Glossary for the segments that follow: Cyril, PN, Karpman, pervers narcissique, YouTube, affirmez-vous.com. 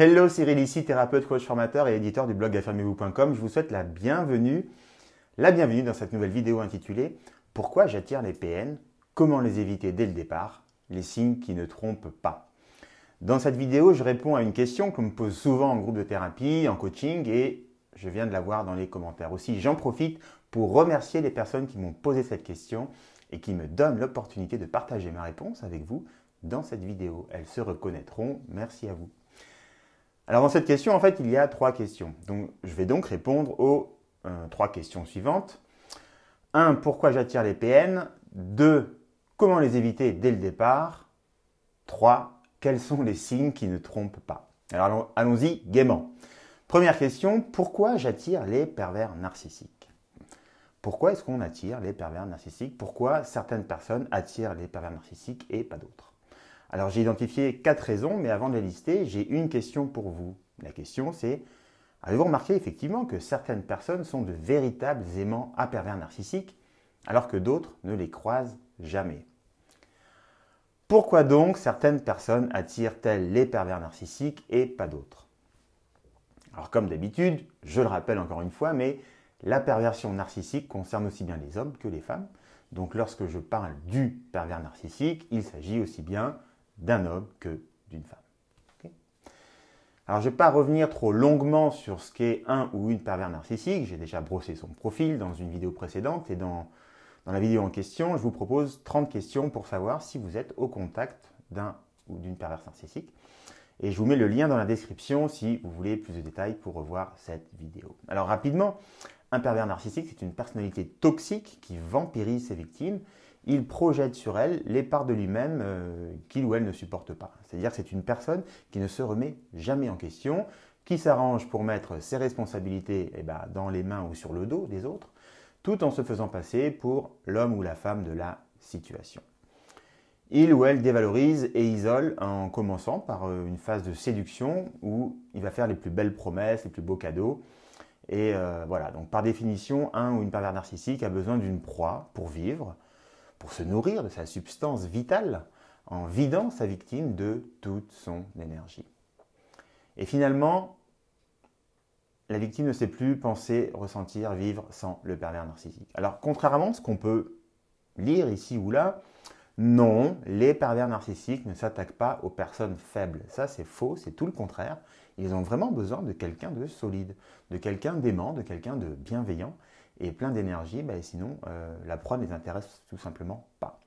Hello, Cyril ici, thérapeute, coach, formateur et éditeur du blog affirmez-vous.com. Je vous souhaite la bienvenue dans cette nouvelle vidéo intitulée « Pourquoi j'attire les PN ? Comment les éviter dès le départ ? Les signes qui ne trompent pas ?» Dans cette vidéo, je réponds à une question qu'on me pose souvent en groupe de thérapie, en coaching et je viens de la voir dans les commentaires. Aussi, j'en profite pour remercier les personnes qui m'ont posé cette question et qui me donnent l'opportunité de partager ma réponse avec vous dans cette vidéo. Elles se reconnaîtront. Merci à vous. Alors, dans cette question, en fait, il y a trois questions. Donc, je vais donc répondre aux trois questions suivantes. 1. Pourquoi j'attire les PN ? 2. Comment les éviter dès le départ ? 3. Quels sont les signes qui ne trompent pas ? Alors, allons-y gaiement. Première question, pourquoi j'attire les pervers narcissiques ? Pourquoi est-ce qu'on attire les pervers narcissiques ? Pourquoi certaines personnes attirent les pervers narcissiques et pas d'autres ? Alors, j'ai identifié quatre raisons, mais avant de les lister, j'ai une question pour vous. La question, c'est, avez-vous remarqué effectivement que certaines personnes sont de véritables aimants à pervers narcissiques, alors que d'autres ne les croisent jamais ? Pourquoi donc certaines personnes attirent-elles les pervers narcissiques et pas d'autres ? Alors, comme d'habitude, je le rappelle encore une fois, mais la perversion narcissique concerne aussi bien les hommes que les femmes. Donc, lorsque je parle du pervers narcissique, il s'agit aussi bien d'un homme que d'une femme. Okay. Alors, je ne vais pas revenir trop longuement sur ce qu'est un ou une pervers narcissique. J'ai déjà brossé son profil dans une vidéo précédente et dans la vidéo en question, je vous propose 30 questions pour savoir si vous êtes au contact d'un ou d'une perverse narcissique. Et je vous mets le lien dans la description si vous voulez plus de détails pour revoir cette vidéo. Alors, rapidement, un pervers narcissique, c'est une personnalité toxique qui vampirise ses victimes. Il projette sur elles les parts de lui-même qu'il ou elle ne supporte pas. C'est-à-dire que c'est une personne qui ne se remet jamais en question, qui s'arrange pour mettre ses responsabilités dans les mains ou sur le dos des autres, tout en se faisant passer pour l'homme ou la femme de la situation. Il ou elle dévalorise et isole en commençant par une phase de séduction où il va faire les plus belles promesses, les plus beaux cadeaux. Et voilà, donc par définition, un ou une pervers narcissique a besoin d'une proie pour vivre, pour se nourrir de sa substance vitale, en vidant sa victime de toute son énergie. Et finalement, la victime ne sait plus penser, ressentir, vivre sans le pervers narcissique. Alors, contrairement à ce qu'on peut lire ici ou là, non, les pervers narcissiques ne s'attaquent pas aux personnes faibles. Ça, c'est faux, c'est tout le contraire. Ils ont vraiment besoin de quelqu'un de solide, de quelqu'un d'aimant, de quelqu'un de bienveillant et plein d'énergie. Sinon, la proie ne les intéresse tout simplement pas.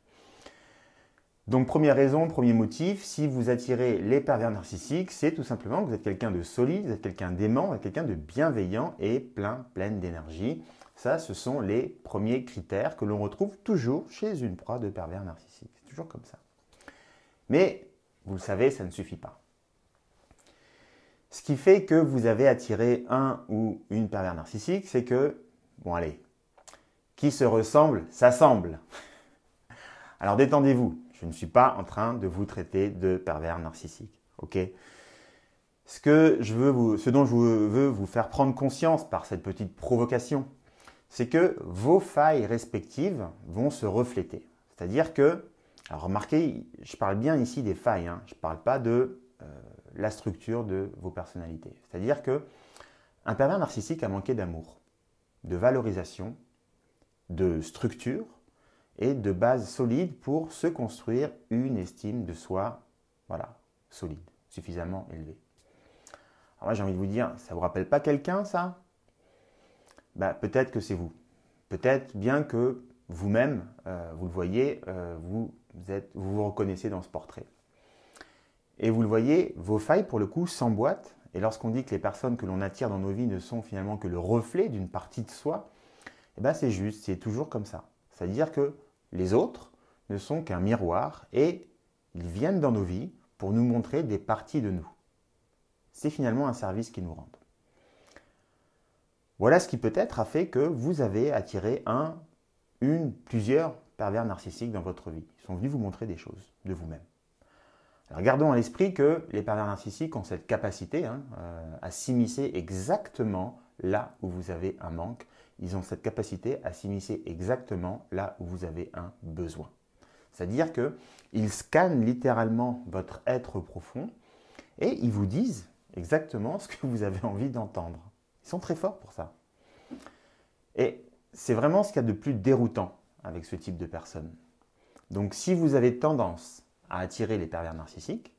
Donc, première raison, premier motif, si vous attirez les pervers narcissiques, c'est tout simplement que vous êtes quelqu'un de solide, vous êtes quelqu'un d'aimant, vous êtes quelqu'un de bienveillant et plein d'énergie. Ça, ce sont les premiers critères que l'on retrouve toujours chez une proie de pervers narcissique. C'est toujours comme ça. Mais, vous le savez, ça ne suffit pas. Ce qui fait que vous avez attiré un ou une pervers narcissique, c'est que, bon allez, qui se ressemble, s'assemble. Alors, détendez-vous, je ne suis pas en train de vous traiter de pervers narcissique, ok ? Ce dont je veux vous faire prendre conscience par cette petite provocation, c'est que vos failles respectives vont se refléter. C'est-à-dire que, alors remarquez, je parle bien ici des failles, hein, je ne parle pas de la structure de vos personnalités. C'est-à-dire qu'un pervers narcissique a manqué d'amour, de valorisation, de structure et de base solide pour se construire une estime de soi, voilà, solide, suffisamment élevée. Alors moi, j'ai envie de vous dire, ça ne vous rappelle pas quelqu'un, ça ? Peut-être que c'est vous. Peut-être bien que vous-même, vous le voyez, vous vous reconnaissez dans ce portrait. Et vous le voyez, vos failles, pour le coup, s'emboîtent. Et lorsqu'on dit que les personnes que l'on attire dans nos vies ne sont finalement que le reflet d'une partie de soi, c'est juste, c'est toujours comme ça. C'est-à-dire que les autres ne sont qu'un miroir et ils viennent dans nos vies pour nous montrer des parties de nous. C'est finalement un service qu'ils nous rendent. Voilà ce qui peut-être a fait que vous avez attiré plusieurs pervers narcissiques dans votre vie. Ils sont venus vous montrer des choses de vous-même. Alors, gardons à l'esprit que les pervers narcissiques ont cette capacité à s'immiscer exactement là où vous avez un manque. Ils ont cette capacité à s'immiscer exactement là où vous avez un besoin. C'est-à-dire qu'ils scannent littéralement votre être profond et ils vous disent exactement ce que vous avez envie d'entendre. Ils sont très forts pour ça. Et c'est vraiment ce qu'il y a de plus déroutant avec ce type de personnes. Donc si vous avez tendance à attirer les pervers narcissiques,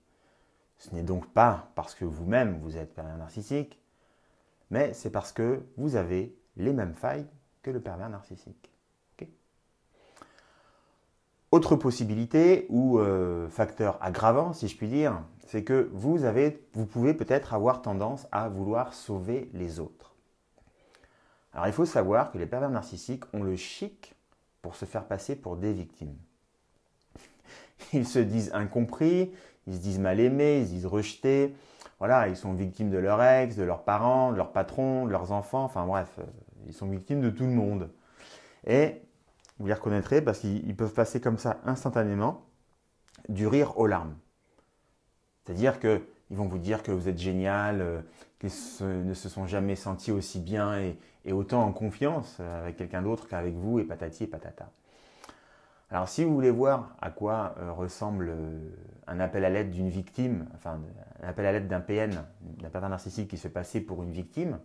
ce n'est donc pas parce que vous-même vous êtes pervers narcissique, mais c'est parce que vous avez les mêmes failles que le pervers narcissique. Okay. Autre possibilité ou facteur aggravant, si je puis dire, c'est que vous pouvez peut-être avoir tendance à vouloir sauver les autres. Alors il faut savoir que les pervers narcissiques ont le chic pour se faire passer pour des victimes. Ils se disent incompris, ils se disent mal aimés, ils se disent rejetés. Voilà, ils sont victimes de leur ex, de leurs parents, de leur patron, de leurs enfants. Enfin bref, ils sont victimes de tout le monde. Et vous les reconnaîtrez parce qu'ils peuvent passer comme ça instantanément du rire aux larmes. C'est-à-dire qu'ils vont vous dire que vous êtes génial, qu'ils ne se sont jamais sentis aussi bien et autant en confiance avec quelqu'un d'autre qu'avec vous et patati et patata. Alors si vous voulez voir à quoi ressemble un appel à l'aide d'une victime, enfin un appel à l'aide d'un PN, d'un pervers narcissique qui se passait pour une victime,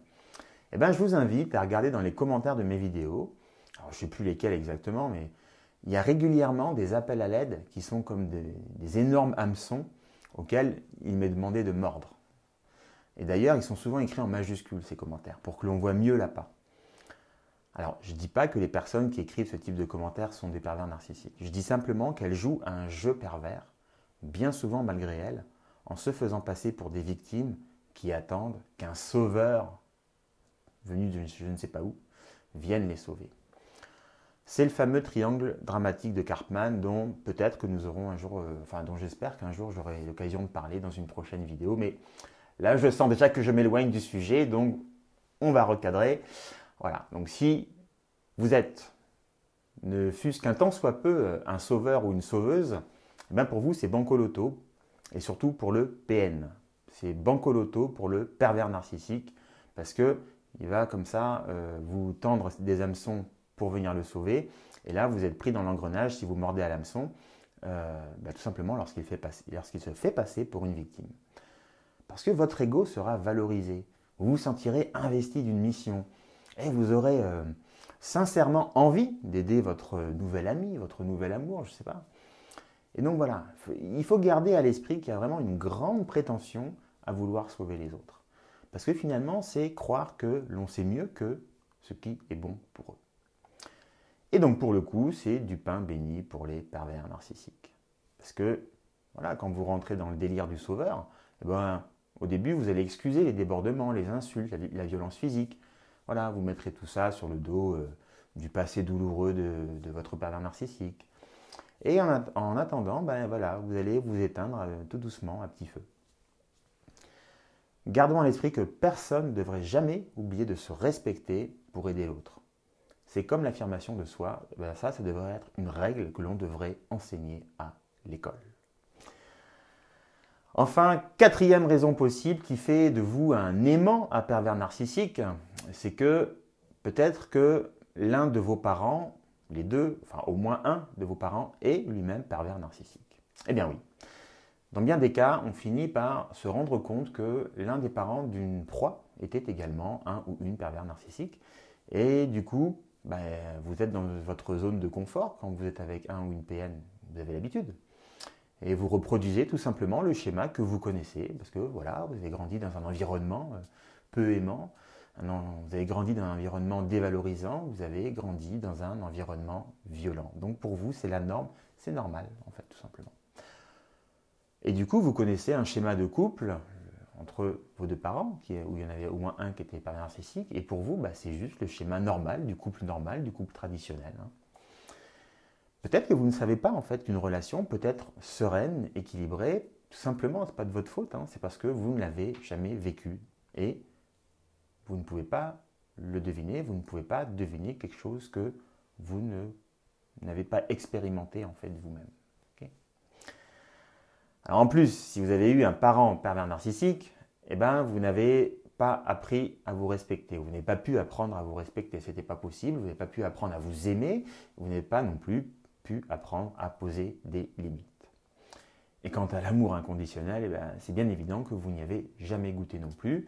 eh ben, je vous invite à regarder dans les commentaires de mes vidéos. Alors, je ne sais plus lesquels exactement, mais il y a régulièrement des appels à l'aide qui sont comme des énormes hameçons auxquels il m'est demandé de mordre. Et d'ailleurs, ils sont souvent écrits en majuscules, ces commentaires, pour que l'on voit mieux l'appât. Alors, je ne dis pas que les personnes qui écrivent ce type de commentaires sont des pervers narcissiques. Je dis simplement qu'elles jouent à un jeu pervers, bien souvent malgré elles, en se faisant passer pour des victimes qui attendent qu'un sauveur, venu de je ne sais pas où, vienne les sauver. C'est le fameux triangle dramatique de Karpman dont peut-être que nous aurons un jour, dont j'espère qu'un jour j'aurai l'occasion de parler dans une prochaine vidéo. Mais là, je sens déjà que je m'éloigne du sujet, donc on va recadrer. Voilà, donc si vous êtes, ne fût-ce qu'un tant soit peu, un sauveur ou une sauveuse, eh bien pour vous, c'est banco loto, et surtout pour le PN. C'est banco loto pour le pervers narcissique, parce qu'il va comme ça vous tendre des hameçons pour venir le sauver, et là, vous êtes pris dans l'engrenage si vous mordez à l'hameçon, tout simplement lorsqu'il se fait passer pour une victime. Parce que votre ego sera valorisé, vous vous sentirez investi d'une mission, et vous aurez sincèrement envie d'aider votre nouvel ami, votre nouvel amour, je ne sais pas. Et donc voilà, il faut garder à l'esprit qu'il y a vraiment une grande prétention à vouloir sauver les autres. Parce que finalement, c'est croire que l'on sait mieux que ce qui est bon pour eux. Et donc pour le coup, c'est du pain béni pour les pervers narcissiques. Parce que voilà, quand vous rentrez dans le délire du sauveur, eh ben, au début, vous allez excuser les débordements, les insultes, la violence physique. Voilà, vous mettrez tout ça sur le dos du passé douloureux de votre pervers narcissique. Et en attendant, ben voilà, vous allez vous éteindre tout doucement à petit feu. Gardons à l'esprit que personne ne devrait jamais oublier de se respecter pour aider l'autre. C'est comme l'affirmation de soi, ben ça devrait être une règle que l'on devrait enseigner à l'école. Enfin, quatrième raison possible qui fait de vous un aimant à pervers narcissique, c'est que peut-être que l'un de vos parents, les deux, enfin au moins un de vos parents, est lui-même pervers narcissique. Eh bien oui, dans bien des cas, on finit par se rendre compte que l'un des parents d'une proie était également un ou une pervers narcissique. Et du coup, ben, vous êtes dans votre zone de confort quand vous êtes avec un ou une PN, vous avez l'habitude. Et vous reproduisez tout simplement le schéma que vous connaissez, parce que voilà, vous avez grandi dans un environnement peu aimant, vous avez grandi dans un environnement dévalorisant, vous avez grandi dans un environnement violent. Donc pour vous, c'est la norme, c'est normal en fait, tout simplement. Et du coup, vous connaissez un schéma de couple entre vos deux parents, où il y en avait au moins un qui était pervers narcissique, et pour vous, bah, c'est juste le schéma normal, du couple traditionnel. Hein. Peut-être que vous ne savez pas en fait qu'une relation peut être sereine, équilibrée, tout simplement, ce n'est pas de votre faute, hein, c'est parce que vous ne l'avez jamais vécu et vous ne pouvez pas le deviner, vous ne pouvez pas deviner quelque chose que vous n'avez pas expérimenté en fait vous-même. Okay ? Alors en plus, si vous avez eu un parent pervers narcissique, eh ben, vous n'avez pas appris à vous respecter, vous n'avez pas pu apprendre à vous respecter, ce n'était pas possible, vous n'avez pas pu apprendre à vous aimer, vous n'avez pas non plus apprendre à poser des limites. Et quant à l'amour inconditionnel, eh ben, c'est bien évident que vous n'y avez jamais goûté non plus.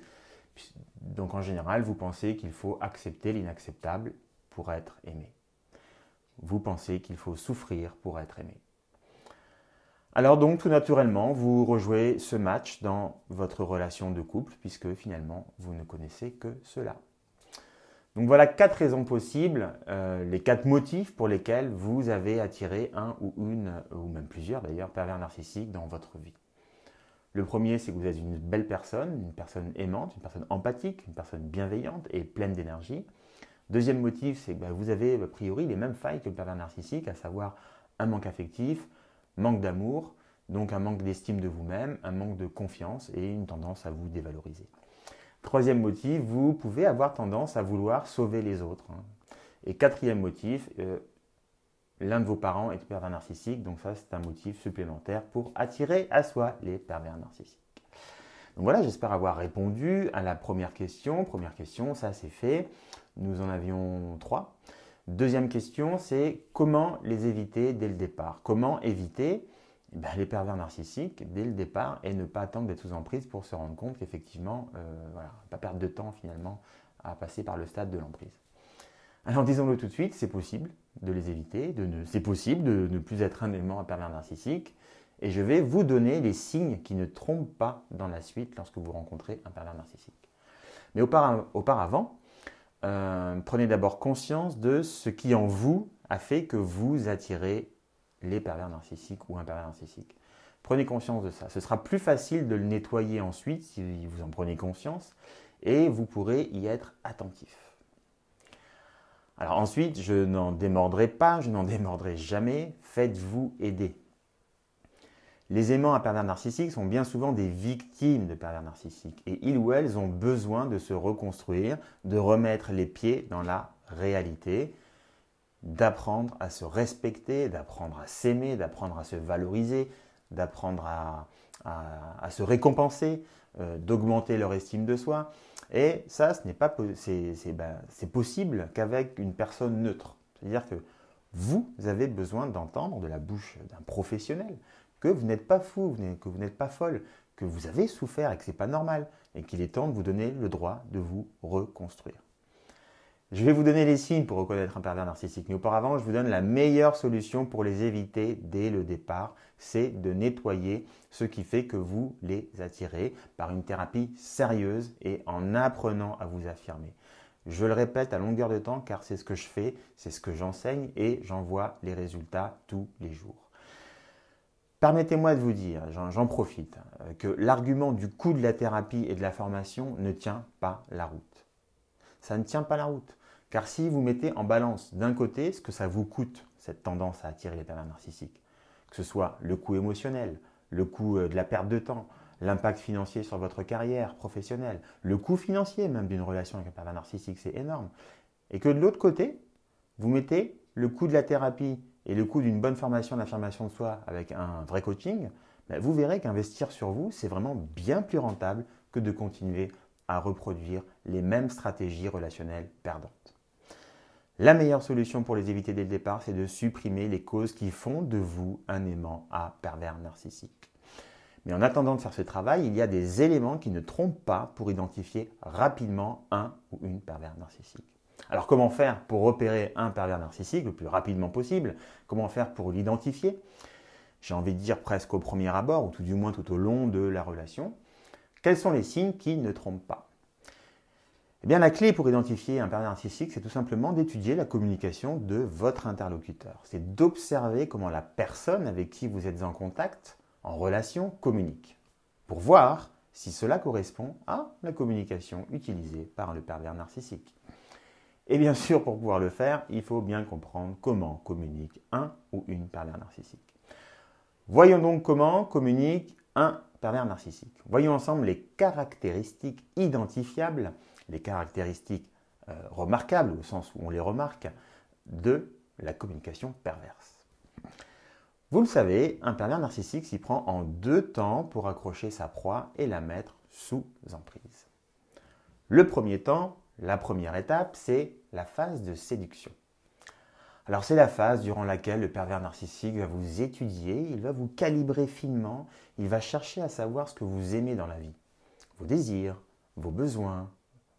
Donc en général, vous pensez qu'il faut accepter l'inacceptable pour être aimé. Vous pensez qu'il faut souffrir pour être aimé. Alors donc, tout naturellement, vous rejouez ce match dans votre relation de couple, puisque finalement, vous ne connaissez que cela. Donc voilà 4 raisons possibles, les 4 motifs pour lesquels vous avez attiré un ou une, ou même plusieurs d'ailleurs, pervers narcissiques dans votre vie. Le premier, c'est que vous êtes une belle personne, une personne aimante, une personne empathique, une personne bienveillante et pleine d'énergie. Deuxième motif, c'est que vous avez a priori les mêmes failles que le pervers narcissique, à savoir un manque affectif, manque d'amour, donc un manque d'estime de vous-même, un manque de confiance et une tendance à vous dévaloriser. Troisième motif, vous pouvez avoir tendance à vouloir sauver les autres. Et quatrième motif, l'un de vos parents est pervers narcissique, donc ça c'est un motif supplémentaire pour attirer à soi les pervers narcissiques. Donc voilà, j'espère avoir répondu à la première question. Première question, ça c'est fait, nous en avions 3. Deuxième question, c'est comment les éviter dès le départ? Comment éviter les pervers narcissiques dès le départ et ne pas attendre d'être sous emprise pour se rendre compte qu'effectivement, pas perdre de temps finalement à passer par le stade de l'emprise. Alors disons-le tout de suite, c'est possible de les éviter, c'est possible de ne plus être un élément à pervers narcissique et je vais vous donner les signes qui ne trompent pas dans la suite lorsque vous rencontrez un pervers narcissique. Mais auparavant, prenez d'abord conscience de ce qui en vous a fait que vous attirez les pervers narcissiques ou un pervers narcissique. Prenez conscience de ça. Ce sera plus facile de le nettoyer ensuite si vous en prenez conscience et vous pourrez y être attentif. Alors ensuite, je n'en démordrai pas, je n'en démordrai jamais. Faites-vous aider. Les aimants à pervers narcissiques sont bien souvent des victimes de pervers narcissiques et ils ou elles ont besoin de se reconstruire, de remettre les pieds dans la réalité, d'apprendre à se respecter, d'apprendre à s'aimer, d'apprendre à se valoriser, d'apprendre à se récompenser, d'augmenter leur estime de soi. Et ça, ce n'est pas, c'est possible qu'avec une personne neutre. C'est-à-dire que vous avez besoin d'entendre de la bouche d'un professionnel que vous n'êtes pas fou, que vous n'êtes pas folle, que vous avez souffert et que ce n'est pas normal et qu'il est temps de vous donner le droit de vous reconstruire. Je vais vous donner les signes pour reconnaître un pervers narcissique, mais auparavant, je vous donne la meilleure solution pour les éviter dès le départ, c'est de nettoyer ce qui fait que vous les attirez par une thérapie sérieuse et en apprenant à vous affirmer. Je le répète à longueur de temps car c'est ce que je fais, c'est ce que j'enseigne et j'en vois les résultats tous les jours. Permettez-moi de vous dire, j'en profite, que l'argument du coût de la thérapie et de la formation ne tient pas la route. Ça ne tient pas la route. Car si vous mettez en balance d'un côté ce que ça vous coûte, cette tendance à attirer les pervers narcissiques, que ce soit le coût émotionnel, le coût de la perte de temps, l'impact financier sur votre carrière professionnelle, le coût financier même d'une relation avec un pervers narcissique, c'est énorme. Et que de l'autre côté, vous mettez le coût de la thérapie et le coût d'une bonne formation d'affirmation de soi avec un vrai coaching, vous verrez qu'investir sur vous, c'est vraiment bien plus rentable que de continuer à reproduire les mêmes stratégies relationnelles perdantes. La meilleure solution pour les éviter dès le départ, c'est de supprimer les causes qui font de vous un aimant à pervers narcissique. Mais en attendant de faire ce travail, il y a des éléments qui ne trompent pas pour identifier rapidement un ou une pervers narcissique. Alors comment faire pour repérer un pervers narcissique le plus rapidement possible? Comment faire pour l'identifier? J'ai envie de dire presque au premier abord, ou tout du moins tout au long de la relation. Quels sont les signes qui ne trompent pas? Eh bien, la clé pour identifier un pervers narcissique, c'est tout simplement d'étudier la communication de votre interlocuteur. C'est d'observer comment la personne avec qui vous êtes en contact, en relation, communique. Pour voir si cela correspond à la communication utilisée par le pervers narcissique. Et bien sûr, pour pouvoir le faire, il faut bien comprendre comment communique un ou une pervers narcissique. Voyons donc comment communique un pervers narcissique. Voyons ensemble les caractéristiques identifiables, les caractéristiques remarquables, au sens où on les remarque, de la communication perverse. Vous le savez, un pervers narcissique s'y prend en 2 temps pour accrocher sa proie et la mettre sous emprise. Le premier temps, la première étape, c'est la phase de séduction. Alors c'est la phase durant laquelle le pervers narcissique va vous étudier, il va vous calibrer finement, il va chercher à savoir ce que vous aimez dans la vie, vos désirs, vos besoins,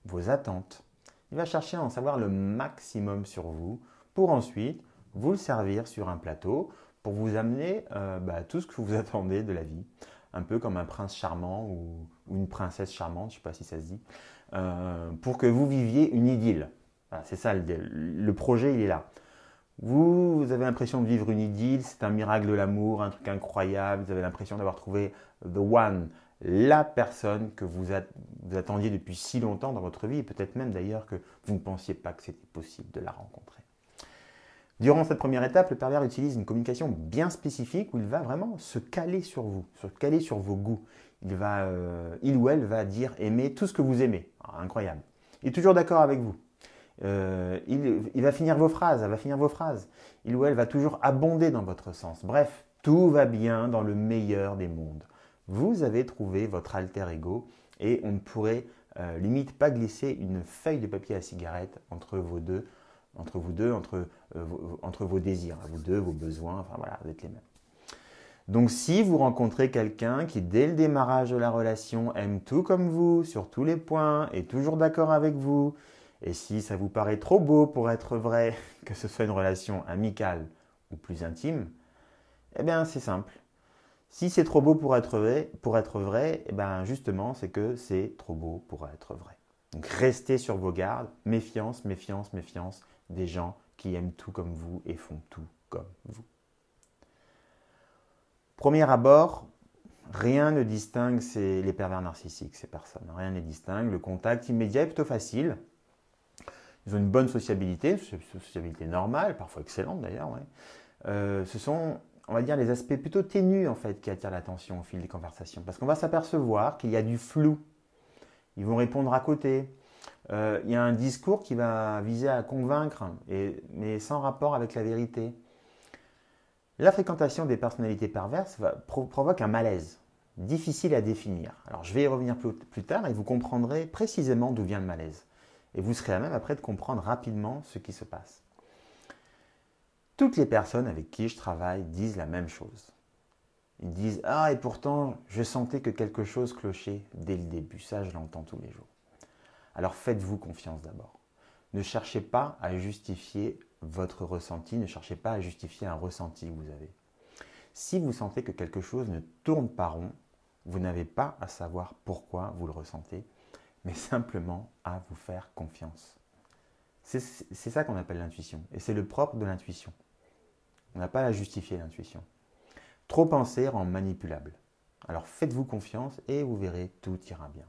vos attentes. Il va chercher à en savoir le maximum sur vous pour ensuite vous le servir sur un plateau pour vous amener tout ce que vous attendez de la vie. Un peu comme un prince charmant ou une princesse charmante, je ne sais pas si ça se dit, pour que vous viviez une idylle. Voilà, c'est ça le projet, il est là. Vous avez l'impression de vivre une idylle, c'est un miracle de l'amour, un truc incroyable, vous avez l'impression d'avoir trouvé the one, la personne que vous attendiez depuis si longtemps dans votre vie, et peut-être même d'ailleurs que vous ne pensiez pas que c'était possible de la rencontrer. Durant cette première étape, le pervers utilise une communication bien spécifique où il va vraiment se caler sur vous, se caler sur vos goûts. Il ou elle va dire aimer tout ce que vous aimez. Alors, incroyable. Il est toujours d'accord avec vous. Il va finir vos phrases, elle va finir vos phrases. Il ou elle va toujours abonder dans votre sens. Bref, tout va bien dans le meilleur des mondes. Vous avez trouvé votre alter ego et on ne pourrait limite pas glisser une feuille de papier à cigarette entre vos désirs, vous deux, vos besoins, enfin voilà, vous êtes les mêmes. Donc si vous rencontrez quelqu'un qui, dès le démarrage de la relation, aime tout comme vous, sur tous les points, est toujours d'accord avec vous, et si ça vous paraît trop beau pour être vrai, que ce soit une relation amicale ou plus intime, eh bien c'est simple. Si c'est trop beau pour être vrai, eh bien justement c'est que c'est trop beau pour être vrai. Donc restez sur vos gardes, méfiance, méfiance, méfiance des gens qui aiment tout comme vous et font tout comme vous. Premier abord, rien ne distingue les pervers narcissiques, ces personnes. Rien ne les distingue, le contact immédiat est plutôt facile. Ils ont une bonne sociabilité, sociabilité normale, parfois excellente d'ailleurs. Ouais. Ce sont, on va dire, les aspects plutôt ténus en fait qui attirent l'attention au fil des conversations. Parce qu'on va s'apercevoir qu'il y a du flou. Ils vont répondre à côté. Il y a un discours qui va viser à convaincre, mais sans rapport avec la vérité. La fréquentation des personnalités perverses provoque un malaise, difficile à définir. Alors, je vais y revenir plus tard et vous comprendrez précisément d'où vient le malaise. Et vous serez à même après de comprendre rapidement ce qui se passe. Toutes les personnes avec qui je travaille disent la même chose. Ils disent « Ah, et pourtant, je sentais que quelque chose clochait dès le début. » Ça, je l'entends tous les jours. Alors, faites-vous confiance d'abord. Ne cherchez pas à justifier votre ressenti. Ne cherchez pas à justifier un ressenti que vous avez. Si vous sentez que quelque chose ne tourne pas rond, vous n'avez pas à savoir pourquoi vous le ressentez, mais simplement à vous faire confiance. C'est ça qu'on appelle l'intuition. Et c'est le propre de l'intuition. On n'a pas à justifier l'intuition. Trop penser rend manipulable. Alors faites-vous confiance et vous verrez, tout ira bien.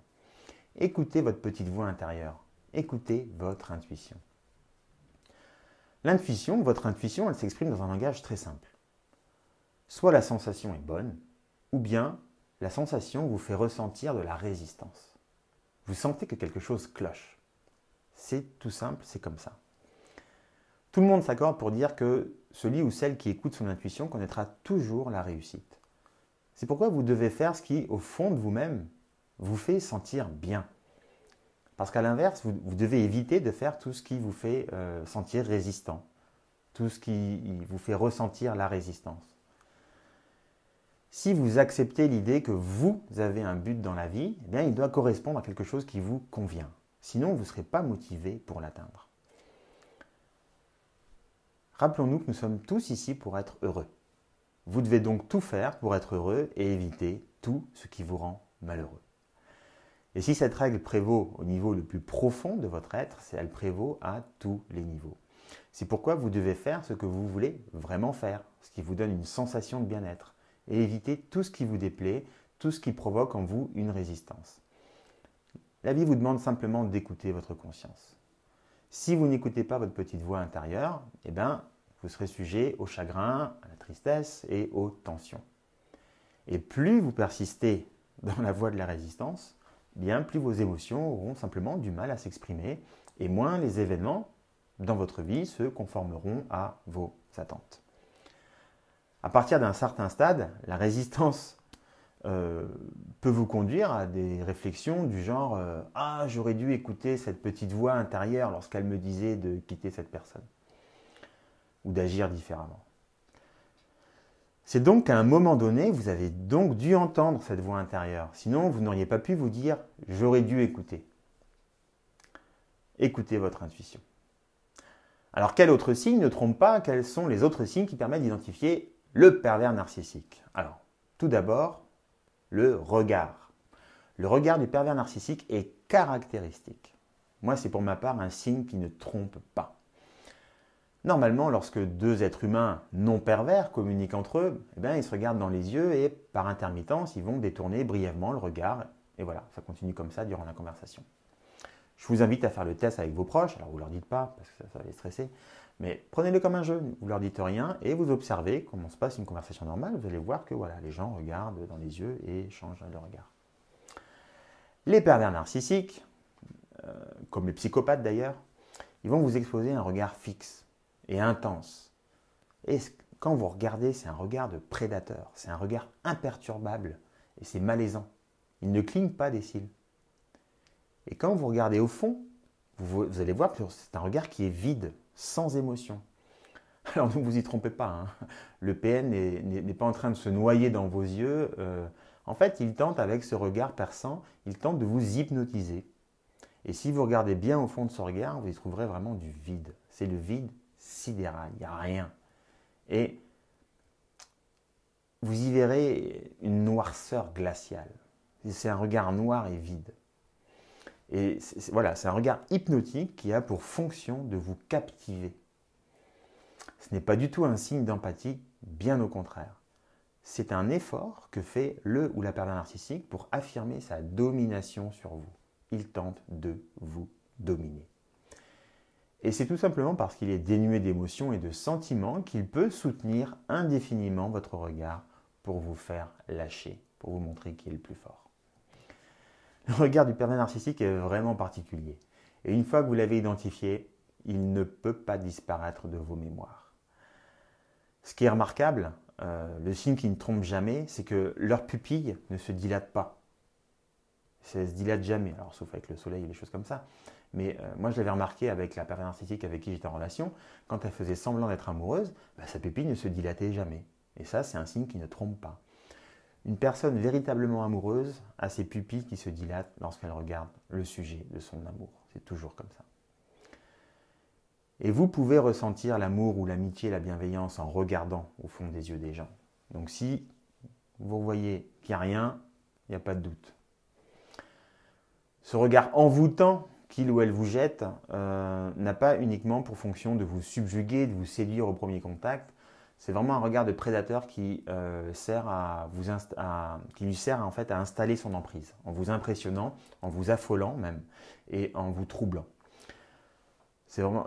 Écoutez votre petite voix intérieure. Écoutez votre intuition. L'intuition, votre intuition, elle s'exprime dans un langage très simple. Soit la sensation est bonne, ou bien la sensation vous fait ressentir de la résistance. Vous sentez que quelque chose cloche. C'est tout simple, c'est comme ça. Tout le monde s'accorde pour dire que celui ou celle qui écoute son intuition connaîtra toujours la réussite. C'est pourquoi vous devez faire ce qui, au fond de vous-même, vous fait sentir bien. Parce qu'à l'inverse, vous devez éviter de faire tout ce qui vous fait sentir résistant, tout ce qui vous fait ressentir la résistance. Si vous acceptez l'idée que vous avez un but dans la vie, eh bien, il doit correspondre à quelque chose qui vous convient. Sinon, vous ne serez pas motivé pour l'atteindre. Rappelons-nous que nous sommes tous ici pour être heureux. Vous devez donc tout faire pour être heureux et éviter tout ce qui vous rend malheureux. Et si cette règle prévaut au niveau le plus profond de votre être, elle prévaut à tous les niveaux. C'est pourquoi vous devez faire ce que vous voulez vraiment faire, ce qui vous donne une sensation de bien-être, et éviter tout ce qui vous déplaît, tout ce qui provoque en vous une résistance. La vie vous demande simplement d'écouter votre conscience. Si vous n'écoutez pas votre petite voix intérieure, eh bien, vous serez sujet au chagrin, à la tristesse et aux tensions. Et plus vous persistez dans la voie de la résistance, bien plus vos émotions auront simplement du mal à s'exprimer et moins les événements dans votre vie se conformeront à vos attentes. À partir d'un certain stade, la résistance peut vous conduire à des réflexions du genre « Ah, j'aurais dû écouter cette petite voix intérieure lorsqu'elle me disait de quitter cette personne. » ou d'agir différemment. C'est donc qu'à un moment donné, vous avez donc dû entendre cette voix intérieure. Sinon, vous n'auriez pas pu vous dire « j'aurais dû écouter ». Écoutez votre intuition. Alors, quel autre signe ne trompe pas? Quels sont les autres signes qui permettent d'identifier le pervers narcissique? Alors, tout d'abord, le regard. Le regard du pervers narcissique est caractéristique. Moi, c'est pour ma part un signe qui ne trompe pas. Normalement, lorsque deux êtres humains non pervers communiquent entre eux, eh bien, ils se regardent dans les yeux et par intermittence, ils vont détourner brièvement le regard. Et voilà, ça continue comme ça durant la conversation. Je vous invite à faire le test avec vos proches. Alors, vous ne leur dites pas parce que ça va les stresser. Mais prenez-le comme un jeu. Vous ne leur dites rien et vous observez comment se passe une conversation normale. Vous allez voir que voilà, les gens regardent dans les yeux et changent de regard. Les pervers narcissiques, comme les psychopathes d'ailleurs, ils vont vous exposer un regard fixe et intense. Et quand vous regardez, c'est un regard de prédateur. C'est un regard imperturbable et c'est malaisant. Ils ne clignent pas des cils. Et quand vous regardez au fond, vous allez voir que c'est un regard qui est vide, sans émotion. Alors ne vous y trompez pas, hein. Le PN n'est pas en train de se noyer dans vos yeux. En fait, il tente, avec ce regard perçant, il tente de vous hypnotiser. Et si vous regardez bien au fond de ce regard, vous y trouverez vraiment du vide. C'est le vide sidéral, il n'y a rien. Et vous y verrez une noirceur glaciale. C'est un regard noir et vide. Et voilà, c'est un regard hypnotique qui a pour fonction de vous captiver. Ce n'est pas du tout un signe d'empathie, bien au contraire. C'est un effort que fait le ou la pervers narcissique pour affirmer sa domination sur vous. Il tente de vous dominer. Et c'est tout simplement parce qu'il est dénué d'émotions et de sentiments qu'il peut soutenir indéfiniment votre regard pour vous faire lâcher, pour vous montrer qui est le plus fort. Le regard du pervers narcissique est vraiment particulier. Et une fois que vous l'avez identifié, il ne peut pas disparaître de vos mémoires. Ce qui est remarquable, le signe qui ne trompe jamais, c'est que leur pupille ne se dilate pas. Ça ne se dilate jamais, alors sauf avec le soleil et les choses comme ça. Mais moi, je l'avais remarqué avec la pervers narcissique avec qui j'étais en relation, quand elle faisait semblant d'être amoureuse, bah, sa pupille ne se dilatait jamais. Et ça, c'est un signe qui ne trompe pas. Une personne véritablement amoureuse a ses pupilles qui se dilatent lorsqu'elle regarde le sujet de son amour. C'est toujours comme ça. Et vous pouvez ressentir l'amour ou l'amitié, la bienveillance en regardant au fond des yeux des gens. Donc si vous voyez qu'il n'y a rien, il n'y a pas de doute. Ce regard envoûtant qu'il ou elle vous jette n'a pas uniquement pour fonction de vous subjuguer, de vous séduire au premier contact. C'est vraiment un regard de prédateur qui lui sert à installer son emprise, en vous impressionnant, en vous affolant même, et en vous troublant. C'est vraiment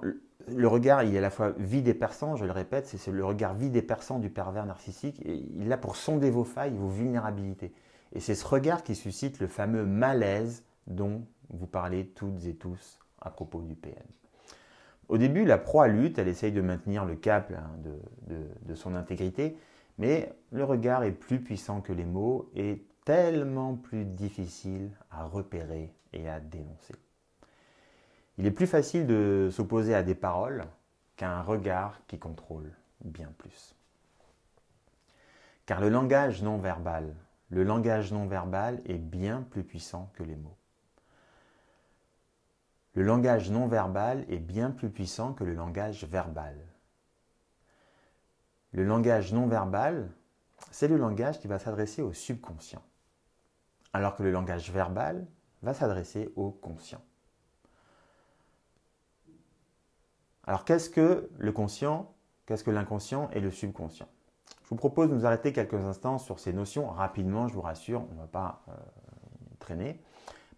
le regard, il est à la fois vide et perçant, je le répète, c'est le regard vide et perçant du pervers narcissique. Et il a pour sonder vos failles, vos vulnérabilités. Et c'est ce regard qui suscite le fameux malaise dont vous parlez toutes et tous à propos du PN. Au début, la proie lutte, elle essaye de maintenir le cap de son intégrité, mais le regard est plus puissant que les mots et tellement plus difficile à repérer et à dénoncer. Il est plus facile de s'opposer à des paroles qu'à un regard qui contrôle bien plus. Car le langage non verbal, est bien plus puissant que les mots. Le langage non verbal est bien plus puissant que le langage verbal. Le langage non verbal, c'est le langage qui va s'adresser au subconscient, alors que le langage verbal va s'adresser au conscient. Alors qu'est-ce que le conscient, qu'est-ce que l'inconscient et le subconscient? Je vous propose de nous arrêter quelques instants sur ces notions rapidement, je vous rassure, on ne va pas traîner.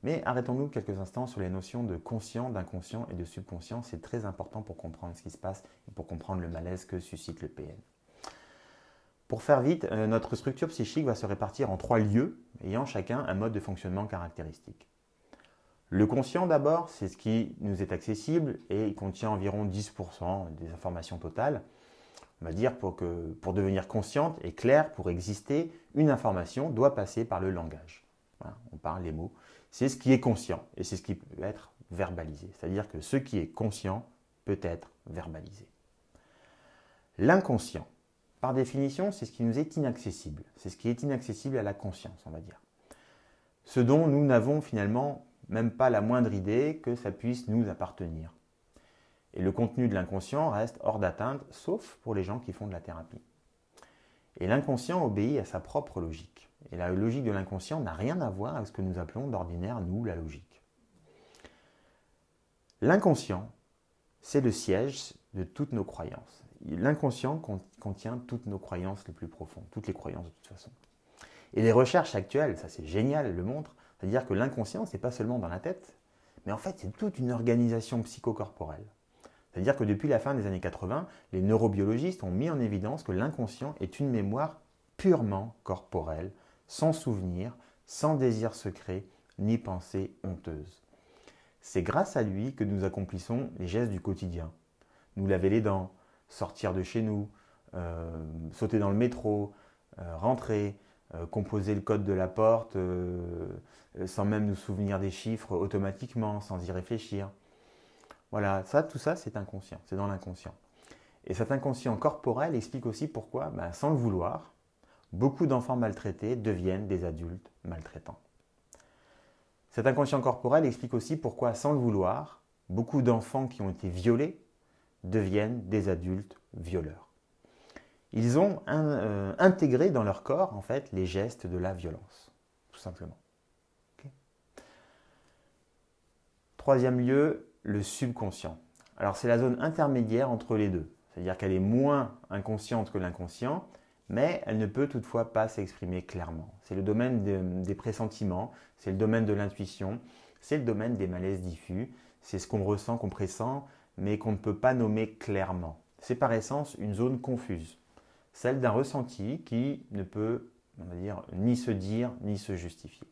Mais arrêtons-nous quelques instants sur les notions de conscient, d'inconscient et de subconscient. C'est très important pour comprendre ce qui se passe et pour comprendre le malaise que suscite le PN. Pour faire vite, notre structure psychique va se répartir en trois lieux, ayant chacun un mode de fonctionnement caractéristique. Le conscient d'abord, c'est ce qui nous est accessible et il contient environ 10% des informations totales. On va dire pour devenir consciente et claire, pour exister, une information doit passer par le langage. Voilà, on parle les mots. C'est ce qui est conscient et c'est ce qui peut être verbalisé. C'est-à-dire que ce qui est conscient peut être verbalisé. L'inconscient, par définition, c'est ce qui nous est inaccessible. C'est ce qui est inaccessible à la conscience, on va dire. Ce dont nous n'avons finalement même pas la moindre idée que ça puisse nous appartenir. Et le contenu de l'inconscient reste hors d'atteinte, sauf pour les gens qui font de la thérapie. Et l'inconscient obéit à sa propre logique. Et la logique de l'inconscient n'a rien à voir avec ce que nous appelons d'ordinaire, nous, la logique. L'inconscient, c'est le siège de toutes nos croyances. L'inconscient contient toutes nos croyances les plus profondes, toutes les croyances de toute façon. Et les recherches actuelles, ça c'est génial, le montrent, c'est-à-dire que l'inconscient, c'est pas seulement dans la tête, mais en fait, c'est toute une organisation psychocorporelle. C'est-à-dire que depuis la fin des années 80, les neurobiologistes ont mis en évidence que l'inconscient est une mémoire purement corporelle, sans souvenir, sans désir secret, ni pensée honteuse. C'est grâce à lui que nous accomplissons les gestes du quotidien. Nous laver les dents, sortir de chez nous, sauter dans le métro, rentrer, composer le code de la porte, sans même nous souvenir des chiffres automatiquement, sans y réfléchir. Voilà, ça, tout ça, c'est inconscient, c'est dans l'inconscient. Et cet inconscient corporel explique aussi pourquoi, sans le vouloir, beaucoup d'enfants maltraités deviennent des adultes maltraitants. Cet inconscient corporel explique aussi pourquoi, sans le vouloir, beaucoup d'enfants qui ont été violés deviennent des adultes violeurs. Ils ont intégré dans leur corps, en fait, les gestes de la violence, tout simplement. Okay. Troisième lieu, le subconscient. Alors c'est la zone intermédiaire entre les deux, c'est-à-dire qu'elle est moins inconsciente que l'inconscient, mais elle ne peut toutefois pas s'exprimer clairement. C'est le domaine des pressentiments, c'est le domaine de l'intuition, c'est le domaine des malaises diffus, c'est ce qu'on ressent, qu'on pressent, mais qu'on ne peut pas nommer clairement. C'est par essence une zone confuse, celle d'un ressenti qui ne peut, on va dire, ni se justifier.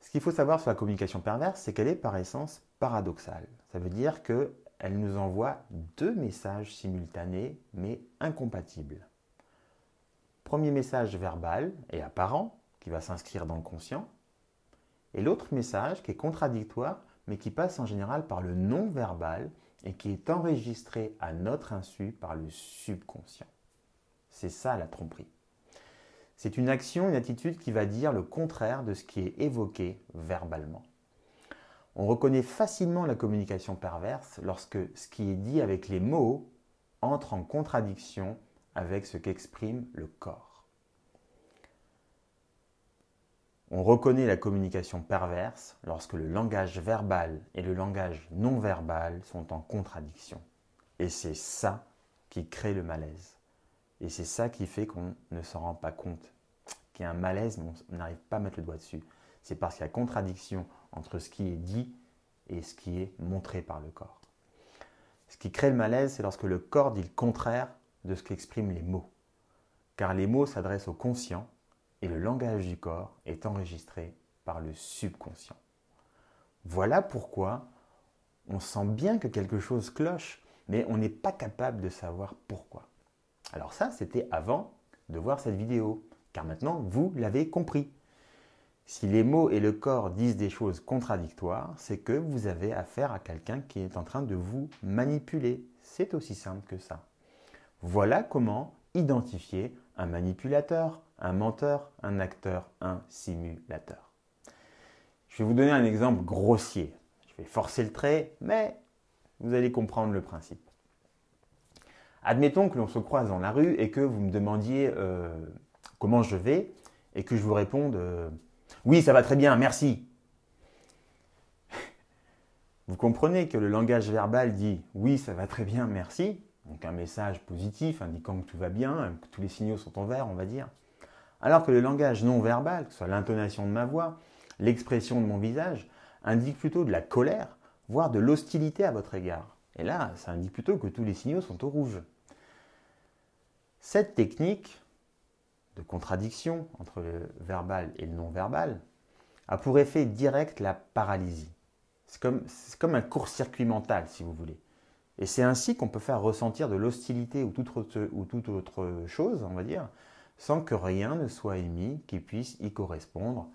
Ce qu'il faut savoir sur la communication perverse, c'est qu'elle est par essence paradoxale. Ça veut dire qu'elle nous envoie deux messages simultanés, mais incompatibles. Premier message verbal et apparent, qui va s'inscrire dans le conscient, et l'autre message qui est contradictoire, mais qui passe en général par le non-verbal et qui est enregistré à notre insu par le subconscient. C'est ça la tromperie. C'est une action, une attitude qui va dire le contraire de ce qui est évoqué verbalement. On reconnaît facilement la communication perverse lorsque ce qui est dit avec les mots entre en contradiction avec ce qu'exprime le corps. On reconnaît la communication perverse lorsque le langage verbal et le langage non verbal sont en contradiction. Et c'est ça qui crée le malaise. Et c'est ça qui fait qu'on ne s'en rend pas compte. Qu'il y a un malaise, mais on n'arrive pas à mettre le doigt dessus. C'est parce qu'il y a contradiction entre ce qui est dit et ce qui est montré par le corps. Ce qui crée le malaise, c'est lorsque le corps dit le contraire de ce qu'expriment les mots. Car les mots s'adressent au conscient, et le langage du corps est enregistré par le subconscient. Voilà pourquoi on sent bien que quelque chose cloche, mais on n'est pas capable de savoir pourquoi. Alors ça, c'était avant de voir cette vidéo, car maintenant, vous l'avez compris. Si les mots et le corps disent des choses contradictoires, c'est que vous avez affaire à quelqu'un qui est en train de vous manipuler. C'est aussi simple que ça. Voilà comment identifier un manipulateur, un menteur, un acteur, un simulateur. Je vais vous donner un exemple grossier. Je vais forcer le trait, mais vous allez comprendre le principe. Admettons que l'on se croise dans la rue et que vous me demandiez comment je vais et que je vous réponde « Oui, ça va très bien, merci !» Vous comprenez que le langage verbal dit « Oui, ça va très bien, merci !» donc un message positif indiquant que tout va bien, que tous les signaux sont en vert, on va dire. Alors que le langage non verbal, que ce soit l'intonation de ma voix, l'expression de mon visage, indique plutôt de la colère, voire de l'hostilité à votre égard. Et là, ça indique plutôt que tous les signaux sont au rouge. Cette technique de contradiction entre le verbal et le non-verbal a pour effet direct la paralysie. C'est comme un court-circuit mental, si vous voulez. Et c'est ainsi qu'on peut faire ressentir de l'hostilité ou toute autre chose, on va dire, sans que rien ne soit émis qui puisse y correspondre.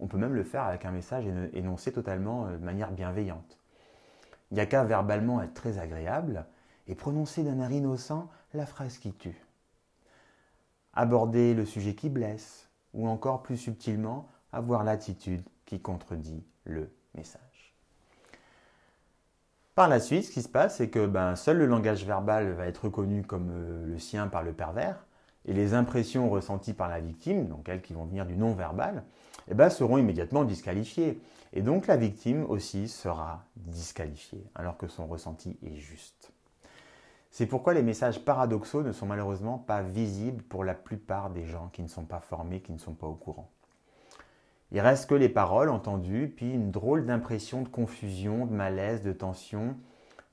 On peut même le faire avec un message énoncé totalement de manière bienveillante. Il n'y a qu'à verbalement être très agréable et prononcez d'un air innocent la phrase qui tue. Aborder le sujet qui blesse, ou encore plus subtilement, avoir l'attitude qui contredit le message. Par la suite, ce qui se passe, c'est que seul le langage verbal va être reconnu comme le sien par le pervers, et les impressions ressenties par la victime, donc elles qui vont venir du non-verbal, seront immédiatement disqualifiées. Et donc la victime aussi sera disqualifiée, alors que son ressenti est juste. C'est pourquoi les messages paradoxaux ne sont malheureusement pas visibles pour la plupart des gens qui ne sont pas formés, qui ne sont pas au courant. Il reste que les paroles entendues, puis une drôle d'impression de confusion, de malaise, de tension,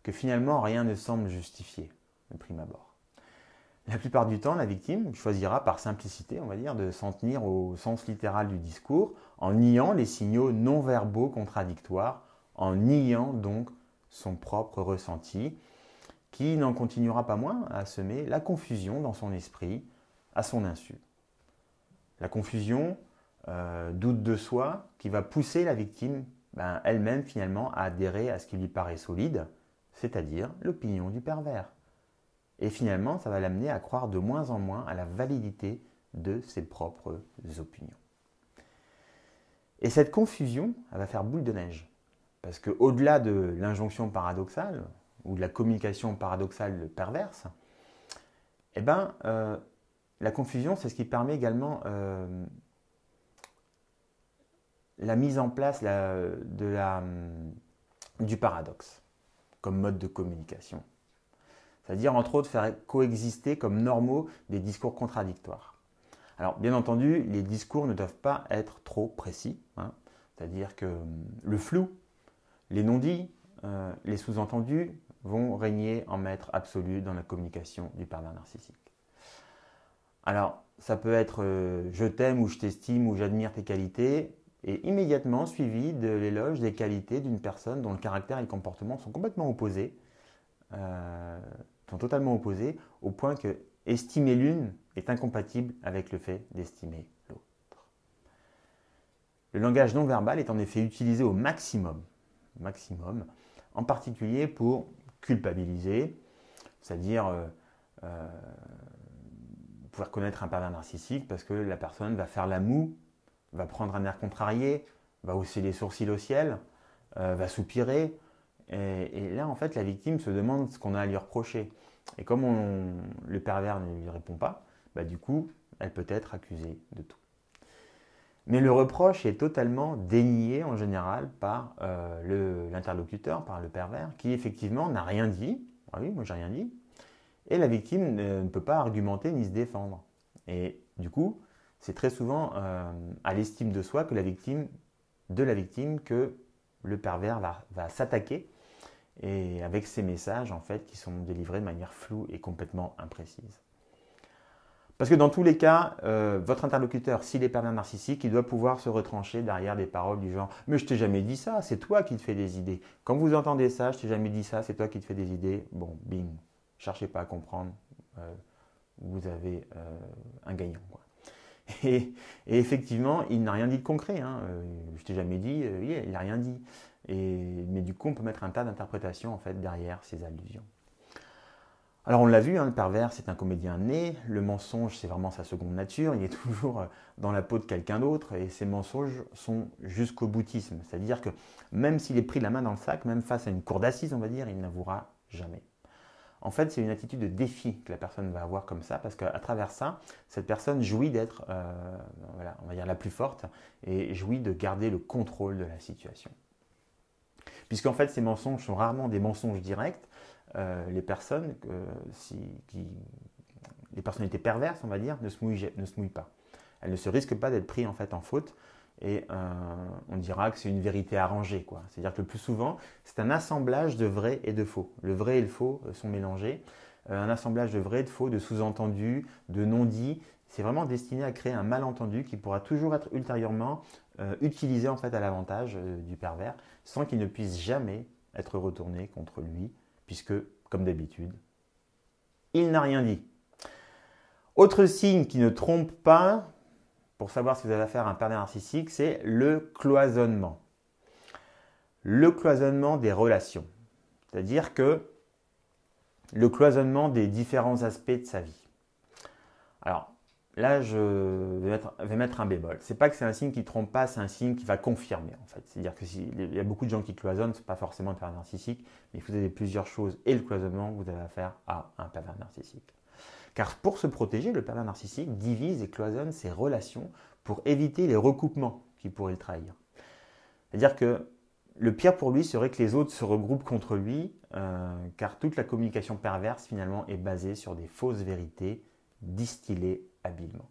que finalement rien ne semble justifier, de prime abord. La plupart du temps, la victime choisira par simplicité, on va dire, de s'en tenir au sens littéral du discours, en niant les signaux non-verbaux contradictoires, en niant donc son propre ressenti, qui n'en continuera pas moins à semer la confusion dans son esprit, à son insu. La confusion, doute de soi, qui va pousser la victime elle-même finalement à adhérer à ce qui lui paraît solide, c'est-à-dire l'opinion du pervers. Et finalement, ça va l'amener à croire de moins en moins à la validité de ses propres opinions. Et cette confusion, elle va faire boule de neige. Parce qu'au-delà de l'injonction paradoxale, ou de la communication paradoxale perverse, la confusion, c'est ce qui permet également la mise en place du paradoxe comme mode de communication. C'est-à-dire, entre autres, faire coexister comme normaux des discours contradictoires. Alors, bien entendu, les discours ne doivent pas être trop précis, c'est-à-dire que le flou, les non-dits, les sous-entendus vont régner en maître absolu dans la communication du pervers narcissique. Alors, ça peut être « je t'aime » ou « je t'estime » ou « j'admire tes qualités » et immédiatement suivi de l'éloge des qualités d'une personne dont le caractère et le comportement sont complètement opposés, sont totalement opposés, au point que estimer l'une est incompatible avec le fait d'estimer l'autre. Le langage non-verbal est en effet utilisé au maximum, en particulier pour culpabiliser, c'est-à-dire pouvoir connaître un pervers narcissique parce que la personne va faire la moue, va prendre un air contrarié, va hausser les sourcils au ciel, va soupirer. Et là, en fait, la victime se demande ce qu'on a à lui reprocher. Et comme le pervers ne lui répond pas, du coup, elle peut être accusée de tout. Mais le reproche est totalement dénié en général par l'interlocuteur, par le pervers, qui effectivement n'a rien dit. Ah oui, moi j'ai rien dit. Et la victime ne peut pas argumenter ni se défendre. Et du coup, c'est très souvent à l'estime de soi que la victime que le pervers va s'attaquer, et avec ces messages en fait qui sont délivrés de manière floue et complètement imprécise. Parce que dans tous les cas, votre interlocuteur, s'il est pervers narcissique, il doit pouvoir se retrancher derrière des paroles du genre « mais je t'ai jamais dit ça, c'est toi qui te fais des idées. Quand vous entendez ça, je t'ai jamais dit ça, c'est toi qui te fais des idées. » Bon, bing, cherchez pas à comprendre, vous avez un gagnant, quoi. Et effectivement, il n'a rien dit de concret. Je t'ai jamais dit, il n'a rien dit. Mais du coup, on peut mettre un tas d'interprétations en fait, derrière ces allusions. Alors on l'a vu, le pervers, c'est un comédien né. Le mensonge, c'est vraiment sa seconde nature. Il est toujours dans la peau de quelqu'un d'autre. Et ces mensonges sont jusqu'au boutisme. C'est-à-dire que même s'il est pris la main dans le sac, même face à une cour d'assises, on va dire, il n'avouera jamais. En fait, c'est une attitude de défi que la personne va avoir comme ça, parce qu'à travers ça, cette personne jouit d'être, on va dire, la plus forte et jouit de garder le contrôle de la situation. Puisqu'en fait, ces mensonges sont rarement des mensonges directs, les personnalités perverses, on va dire, ne se mouillent pas. Elles ne se risquent pas d'être prises en fait en faute et on dira que c'est une vérité arrangée, quoi. C'est-à-dire que le plus souvent, c'est un assemblage de vrai et de faux. Le vrai et le faux sont mélangés. Un assemblage de vrai et de faux, de sous-entendus, de non-dits. C'est vraiment destiné à créer un malentendu qui pourra toujours être ultérieurement utilisé en fait à l'avantage du pervers sans qu'il ne puisse jamais être retourné contre lui puisque, comme d'habitude, il n'a rien dit. Autre signe qui ne trompe pas, pour savoir si vous avez affaire à un pervers narcissique, c'est le cloisonnement. Le cloisonnement des relations. C'est-à-dire que le cloisonnement des différents aspects de sa vie. Alors là, je vais mettre un bémol. C'est pas que c'est un signe qui ne trompe pas, c'est un signe qui va confirmer en fait. C'est-à-dire que s'il y a beaucoup de gens qui cloisonnent, ce n'est pas forcément un pervers narcissique, mais vous avez plusieurs choses et le cloisonnement, vous avez affaire à un pervers narcissique. Car pour se protéger, le pervers narcissique divise et cloisonne ses relations pour éviter les recoupements qui pourraient le trahir. C'est-à-dire que le pire pour lui serait que les autres se regroupent contre lui, car toute la communication perverse finalement est basée sur des fausses vérités distillées habilement.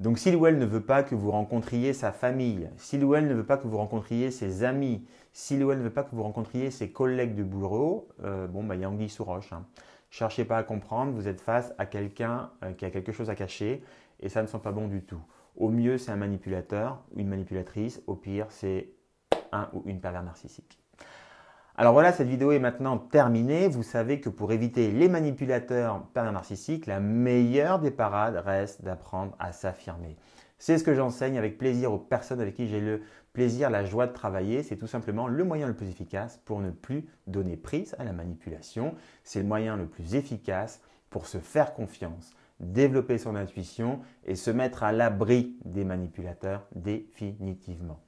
Donc si Cyril ne veut pas que vous rencontriez sa famille, si Cyril ne veut pas que vous rencontriez ses amis, si Cyril ne veut pas que vous rencontriez ses collègues de bureau, il y a anguille sous roche, hein. Cherchez pas à comprendre, vous êtes face à quelqu'un qui a quelque chose à cacher et ça ne sent pas bon du tout. Au mieux, c'est un manipulateur, une manipulatrice, au pire, c'est un ou une pervers narcissique. Alors voilà, cette vidéo est maintenant terminée. Vous savez que pour éviter les manipulateurs pervers narcissiques, la meilleure des parades reste d'apprendre à s'affirmer. C'est ce que j'enseigne avec plaisir aux personnes avec qui j'ai le plaisir, la joie de travailler. C'est tout simplement le moyen le plus efficace pour ne plus donner prise à la manipulation. C'est le moyen le plus efficace pour se faire confiance, développer son intuition et se mettre à l'abri des manipulateurs définitivement.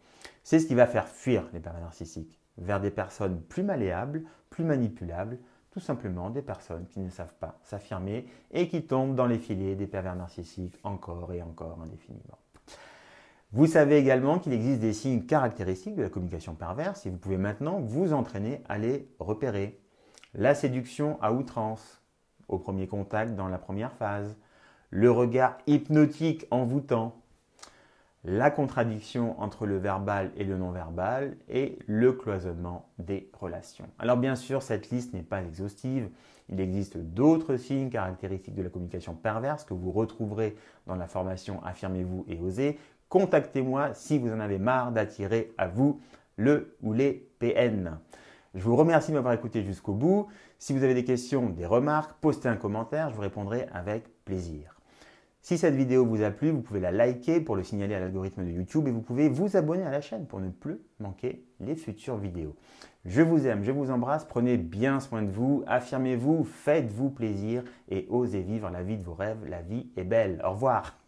C'est ce qui va faire fuir les pervers narcissiques vers des personnes plus malléables, plus manipulables, tout simplement des personnes qui ne savent pas s'affirmer et qui tombent dans les filets des pervers narcissiques encore et encore indéfiniment. Vous savez également qu'il existe des signes caractéristiques de la communication perverse et vous pouvez maintenant vous entraîner à les repérer. La séduction à outrance, au premier contact dans la première phase, le regard hypnotique envoûtant, la contradiction entre le verbal et le non-verbal et le cloisonnement des relations. Alors bien sûr, cette liste n'est pas exhaustive. Il existe d'autres signes caractéristiques de la communication perverse que vous retrouverez dans la formation « Affirmez-vous et osez ». Contactez-moi si vous en avez marre d'attirer à vous le ou les PN. Je vous remercie de m'avoir écouté jusqu'au bout. Si vous avez des questions, des remarques, postez un commentaire, je vous répondrai avec plaisir. Si cette vidéo vous a plu, vous pouvez la liker pour le signaler à l'algorithme de YouTube et vous pouvez vous abonner à la chaîne pour ne plus manquer les futures vidéos. Je vous aime, je vous embrasse, prenez bien soin de vous, affirmez-vous, faites-vous plaisir et osez vivre la vie de vos rêves, la vie est belle. Au revoir.